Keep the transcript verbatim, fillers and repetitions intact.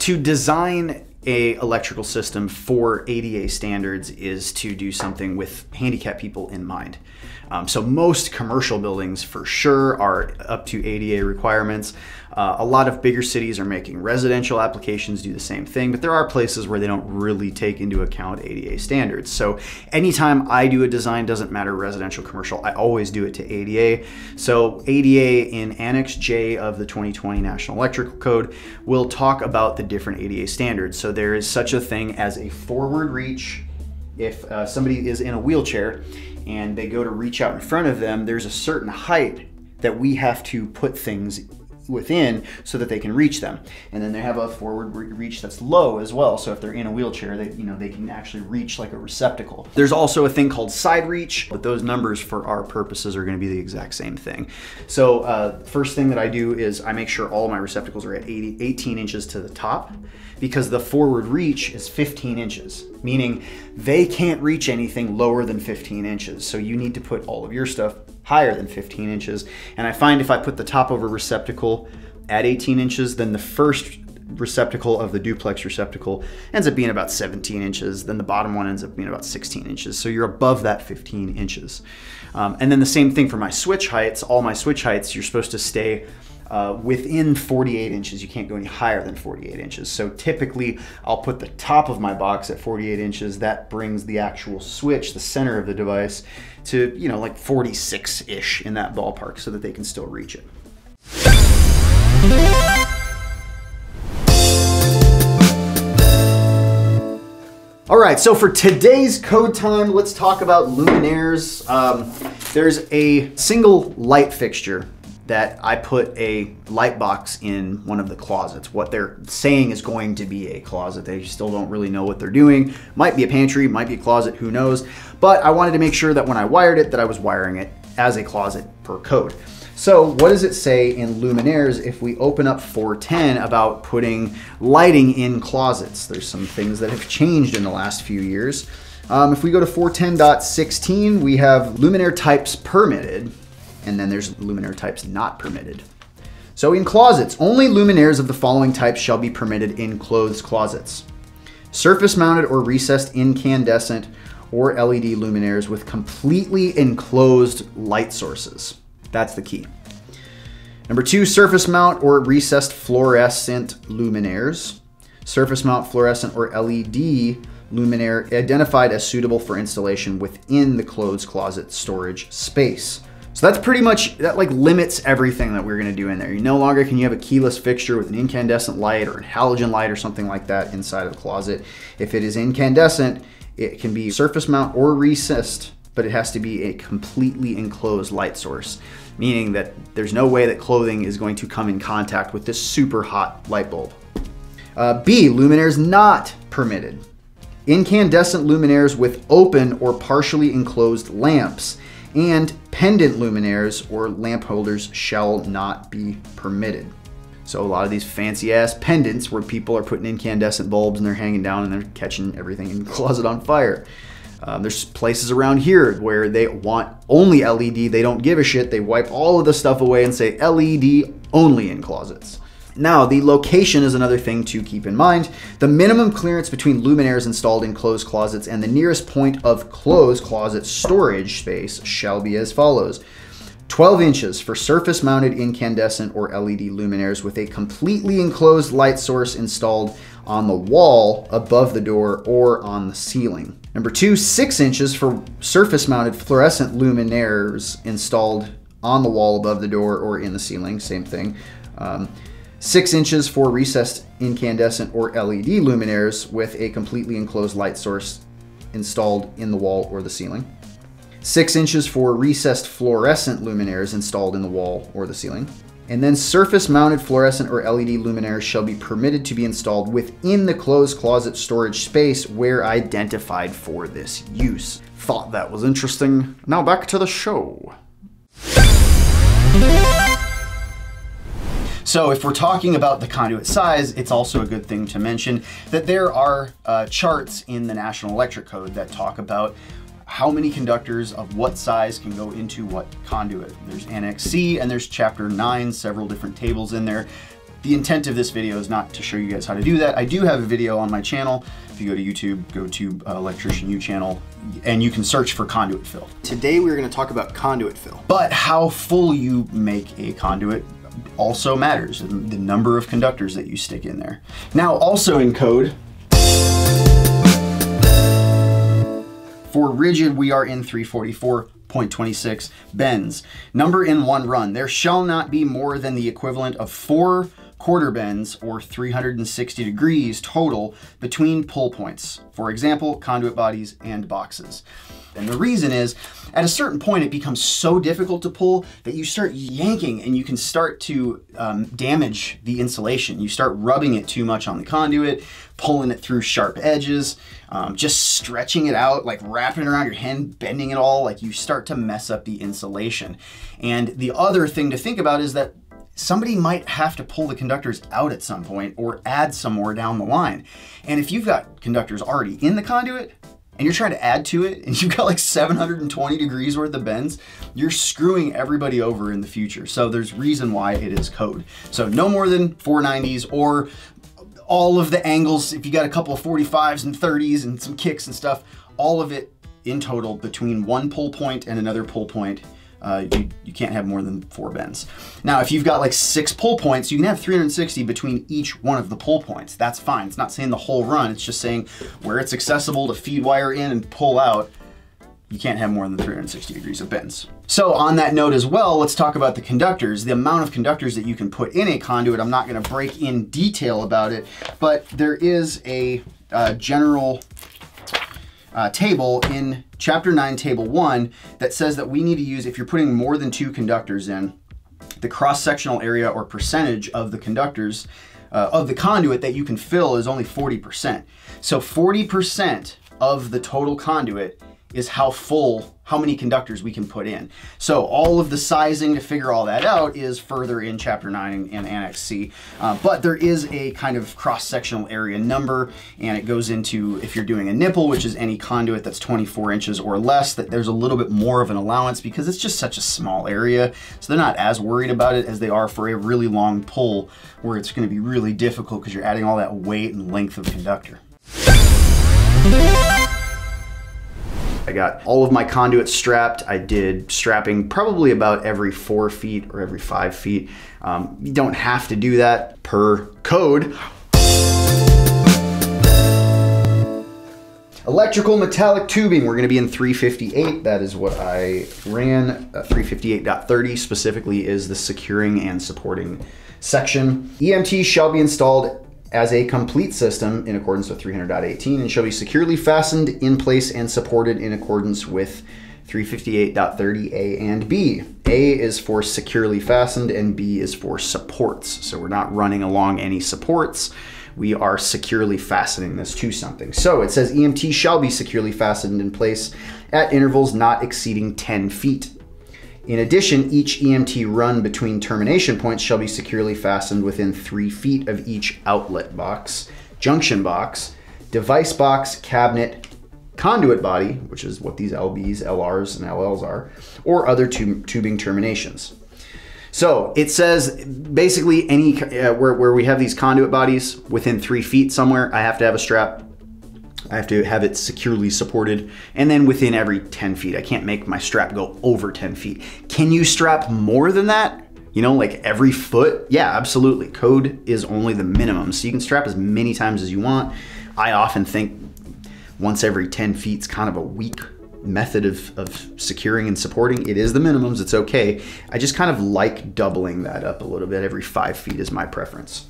To design a electrical system for A D A standards is to do something with handicapped people in mind. Um, so most commercial buildings for sure are up to A D A requirements. Uh, a lot of bigger cities are making residential applications do the same thing, but there are places where they don't really take into account A D A standards. So anytime I do a design, doesn't matter residential, commercial, I always do it to A D A. So A D A in Annex J of the twenty twenty National Electrical Code will talk about the different A D A standards. So there is such a thing as a forward reach. If uh, somebody is in a wheelchair and they go to reach out in front of them, there's a certain height that we have to put things within so that they can reach them. And then they have a forward reach that's low as well. So if they're in a wheelchair, they, you know, they can actually reach like a receptacle. There's also a thing called side reach, but those numbers for our purposes are gonna be the exact same thing. So uh, first thing that I do is I make sure all my receptacles are at eighteen inches to the top, because the forward reach is fifteen inches, meaning they can't reach anything lower than fifteen inches. So you need to put all of your stuff higher than fifteen inches. And I find if I put the top over receptacle at eighteen inches, then the first receptacle of the duplex receptacle ends up being about seventeen inches. Then the bottom one ends up being about sixteen inches. So you're above that fifteen inches. Um, and then the same thing for my switch heights. All my switch heights, you're supposed to stay Uh, within forty-eight inches. You can't go any higher than forty-eight inches. So typically I'll put the top of my box at forty-eight inches. That brings the actual switch, the center of the device, to, you know, like forty-six-ish, in that ballpark, so that they can still reach it. All right, so for today's code time, let's talk about luminaires. Um, there's a single light fixture that I put a light box in one of the closets. What they're saying is going to be a closet. They still don't really know what they're doing. Might be a pantry, might be a closet, who knows? But I wanted to make sure that when I wired it, that I was wiring it as a closet per code. So what does it say in luminaires if we open up four ten about putting lighting in closets? There's some things that have changed in the last few years. Um, if we go to four ten point sixteen, we have luminaire types permitted, and then there's luminaire types not permitted. So in closets, only luminaires of the following types shall be permitted in closed closets: surface mounted or recessed incandescent or L E D luminaires with completely enclosed light sources. That's the key. Number two, surface mount or recessed fluorescent luminaires. Surface mount fluorescent or L E D luminaire identified as suitable for installation within the closed closet storage space. So that's pretty much, that like limits everything that we're gonna do in there. You no longer can you have a keyless fixture with an incandescent light or a halogen light or something like that inside of the closet. If it is incandescent, it can be surface mount or recessed, but it has to be a completely enclosed light source, meaning that there's no way that clothing is going to come in contact with this super hot light bulb. Uh, B, luminaires not permitted. Incandescent luminaires with open or partially enclosed lamps and pendant luminaires or lamp holders shall not be permitted. So a lot of these fancy ass pendants where people are putting incandescent bulbs and they're hanging down and they're catching everything in the closet on fire. Um, there's places around here where they want only L E D. They don't give a shit. They wipe all of the stuff away and say L E D only in closets. Now, the location is another thing to keep in mind. The minimum clearance between luminaires installed in closed closets and the nearest point of closed closet storage space shall be as follows: twelve inches for surface mounted incandescent or L E D luminaires with a completely enclosed light source installed on the wall, above the door, or on the ceiling. Number two, six inches for surface mounted fluorescent luminaires installed on the wall, above the door, or in the ceiling, same thing. Um, Six inches for recessed incandescent or L E D luminaires with a completely enclosed light source installed in the wall or the ceiling. Six inches for recessed fluorescent luminaires installed in the wall or the ceiling. And then surface mounted fluorescent or L E D luminaires shall be permitted to be installed within the closed closet storage space where identified for this use. Thought that was interesting. Now back to the show. So if we're talking about the conduit size, it's also a good thing to mention that there are uh, charts in the National Electrical Code that talk about how many conductors of what size can go into what conduit. There's Annex C and there's chapter nine, several different tables in there. The intent of this video is not to show you guys how to do that. I do have a video on my channel. If you go to YouTube, go to uh, Electrician U channel, and you can search for conduit fill. Today we're gonna talk about conduit fill. But how full you make a conduit also matters, the number of conductors that you stick in there. Now also in code, for rigid, we are in three forty-four point two six bends. Number in one run. There shall not be more than the equivalent of four quarter bends or three hundred sixty degrees total between pull points. For example, conduit bodies and boxes. And the reason is, at a certain point, it becomes so difficult to pull that you start yanking and you can start to um, damage the insulation. You start rubbing it too much on the conduit, pulling it through sharp edges, um, just stretching it out, like wrapping it around your hand, bending it all, like you start to mess up the insulation. And the other thing to think about is that somebody might have to pull the conductors out at some point or add some more down the line. And if you've got conductors already in the conduit, and you're trying to add to it, and you've got like seven hundred twenty degrees worth of bends, you're screwing everybody over in the future. So there's reason why it is code. So no more than four nineties or all of the angles, if you got a couple of forty-fives and thirties and some kicks and stuff, all of it in total between one pull point and another pull point, uh, you, you can't have more than four bends. Now, if you've got like six pull points, you can have three hundred sixty between each one of the pull points. That's fine. It's not saying the whole run. It's just saying where it's accessible to feed wire in and pull out, you can't have more than three hundred sixty degrees of bends. So on that note as well, let's talk about the conductors, the amount of conductors that you can put in a conduit. I'm not going to break in detail about it, but there is a uh, general Uh, table in chapter nine, table one, that says that we need to use, if you're putting more than two conductors in, the cross-sectional area or percentage of the conductors uh, of the conduit that you can fill is only forty percent. So forty percent of the total conduit is how full, how many conductors we can put in. So all of the sizing to figure all that out is further in chapter nine and, and Annex C. Uh, but there is a kind of cross-sectional area number, and it goes into, if you're doing a nipple, which is any conduit that's twenty-four inches or less, that there's a little bit more of an allowance because it's just such a small area. So they're not as worried about it as they are for a really long pull where it's going to be really difficult because you're adding all that weight and length of conductor. I got all of my conduits strapped. I did strapping probably about every four feet or every five feet. Um, you don't have to do that per code. Electrical metallic tubing, we're gonna be in three fifty-eight. That is what I ran. Uh, three fifty-eight point thirty specifically is the securing and supporting section. E M T shall be installed as a complete system in accordance with three hundred point eighteen and shall be securely fastened in place and supported in accordance with three fifty-eight point thirty A and B. A is for securely fastened and B is for supports. So we're not running along any supports. We are securely fastening this to something. So it says E M T shall be securely fastened in place at intervals not exceeding ten feet. In addition, each E M T run between termination points shall be securely fastened within three feet of each outlet box, junction box, device box, cabinet, conduit body, which is what these L Bs, L Rs, and L Ls are, or other tub tubing terminations. So it says basically any uh, where, where we have these conduit bodies within three feet somewhere, I have to have a strap. I have to have it securely supported and then within every ten feet. I can't make my strap go over ten feet. Can you strap more than that? You know, like every foot? Yeah, absolutely. Code is only the minimum. So you can strap as many times as you want. I often think once every ten feet is kind of a weak method of, of securing and supporting. It is the minimums, it's okay. I just kind of like doubling that up a little bit. Every five feet is my preference.